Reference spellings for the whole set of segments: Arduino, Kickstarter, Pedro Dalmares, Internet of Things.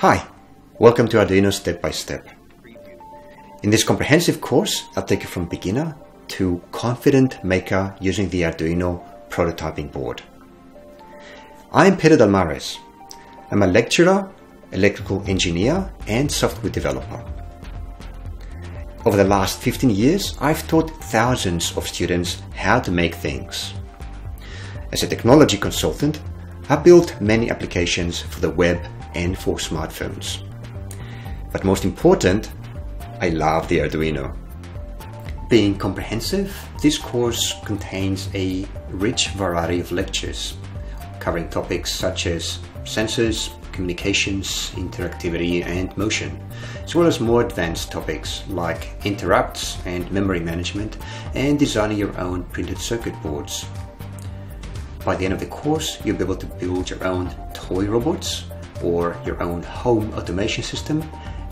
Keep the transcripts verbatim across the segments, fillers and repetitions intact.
Hi, welcome to Arduino Step by Step. In this comprehensive course, I'll take you from beginner to confident maker using the Arduino prototyping board. I'm Pedro Dalmares. I'm a lecturer, electrical engineer, and software developer. Over the last fifteen years, I've taught thousands of students how to make things. As a technology consultant, I've built many applications for the web and for smartphones. But most important, I love the Arduino. Being comprehensive, this course contains a rich variety of lectures covering topics such as sensors, communications, interactivity and motion, as well as more advanced topics like interrupts and memory management and designing your own printed circuit boards. By the end of the course, you'll be able to build your own toy robots or your own home automation system,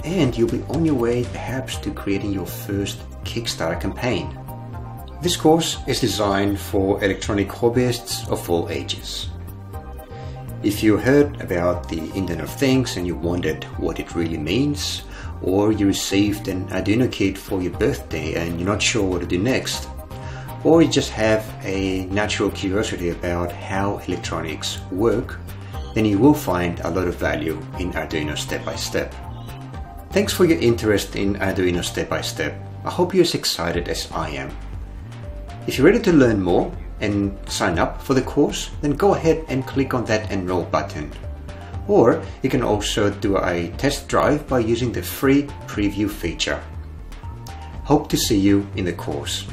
and you'll be on your way perhaps to creating your first Kickstarter campaign. This course is designed for electronic hobbyists of all ages. If you heard about the Internet of Things and you wondered what it really means, or you received an Arduino kit for your birthday and you're not sure what to do next, or you just have a natural curiosity about how electronics work, then you will find a lot of value in Arduino Step by Step. Thanks for your interest in Arduino Step by Step. I hope you're as excited as I am. If you're ready to learn more and sign up for the course, then go ahead and click on that enroll button. Or you can also do a test drive by using the free preview feature. Hope to see you in the course.